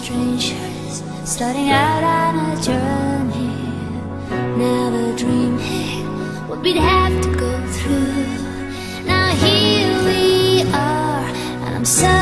strangers, starting out on a journey, never dreaming what we'd have to go through. Now here we are, and I'm so